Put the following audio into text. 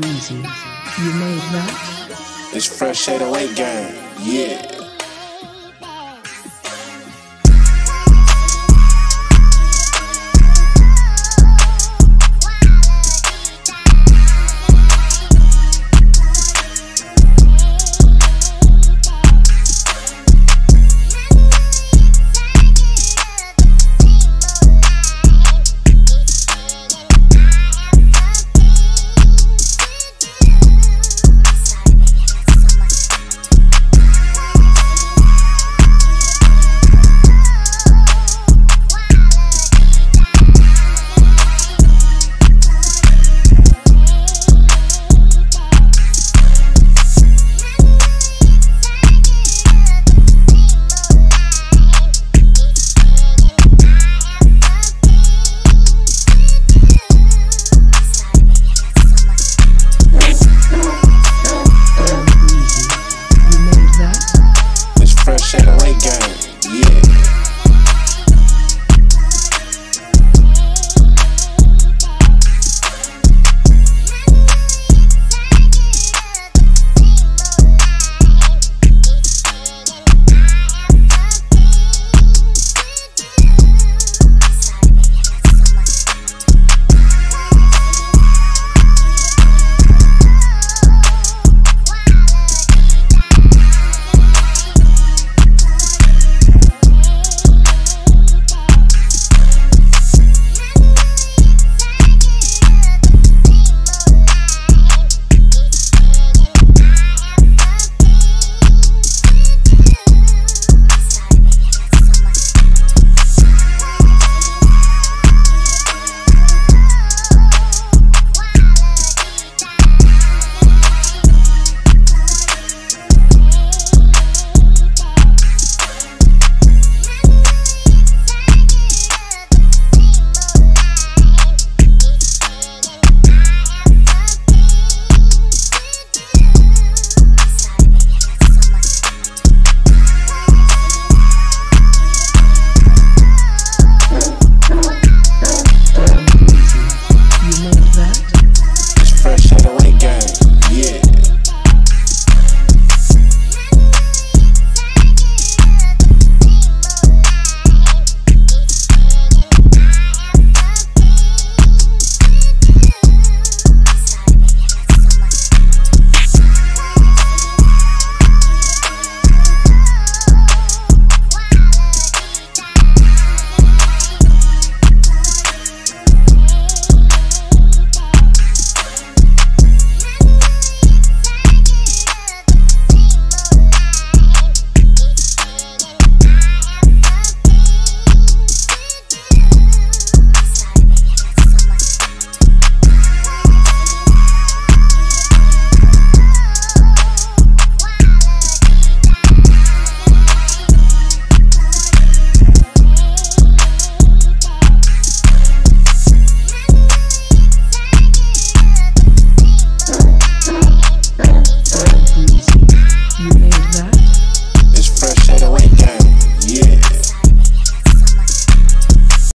breezy. You made that? It's Fresh 808 Gang. Yeah.